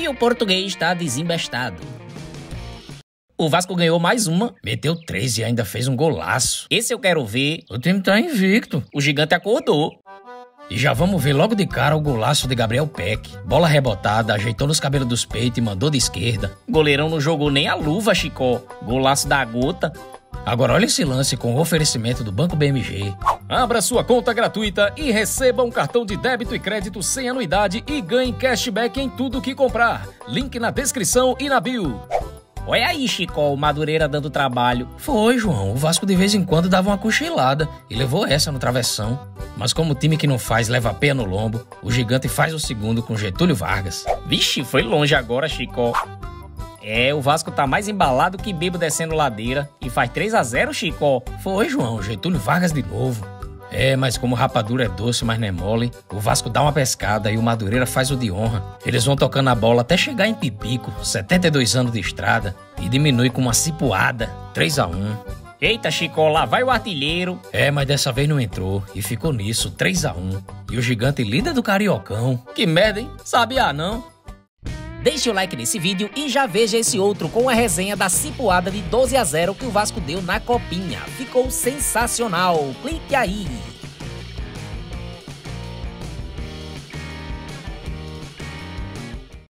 e o português está desembestado. O Vasco ganhou mais uma, meteu 3 e ainda fez um golaço. Esse eu quero ver. O time tá invicto. O gigante acordou. E já vamos ver logo de cara o golaço de Gabriel Peck. Bola rebotada, ajeitou nos cabelos dos peitos e mandou de esquerda. Goleirão não jogou nem a luva, Chicó. Golaço da gota. Agora olha esse lance com o oferecimento do Banco BMG. Abra sua conta gratuita e receba um cartão de débito e crédito sem anuidade e ganhe cashback em tudo que comprar. Link na descrição e na bio. Olha aí, Chicó, o Madureira dando trabalho. Foi, João. O Vasco de vez em quando dava uma cochilada e levou essa no travessão. Mas como o time que não faz leva a peia no lombo, o gigante faz o segundo com Getúlio Vargas. Vixe, foi longe agora, Chicó. É, o Vasco tá mais embalado que bebo descendo ladeira e faz 3 a 0, Chicó. Foi, João, Getúlio Vargas de novo. É, mas como rapadura é doce, mas não é mole, o Vasco dá uma pescada e o Madureira faz o de honra. Eles vão tocando a bola até chegar em Pipico, 72 anos de estrada, e diminui com uma cipuada, 3 a 1. Eita, Chicó, lá vai o artilheiro. É, mas dessa vez não entrou e ficou nisso, 3 a 1. E o gigante líder do Cariocão. Que merda, hein? Sabia não? Deixe o like nesse vídeo e já veja esse outro com a resenha da cipuada de 12 a 0 que o Vasco deu na Copinha. Ficou sensacional. Clique aí.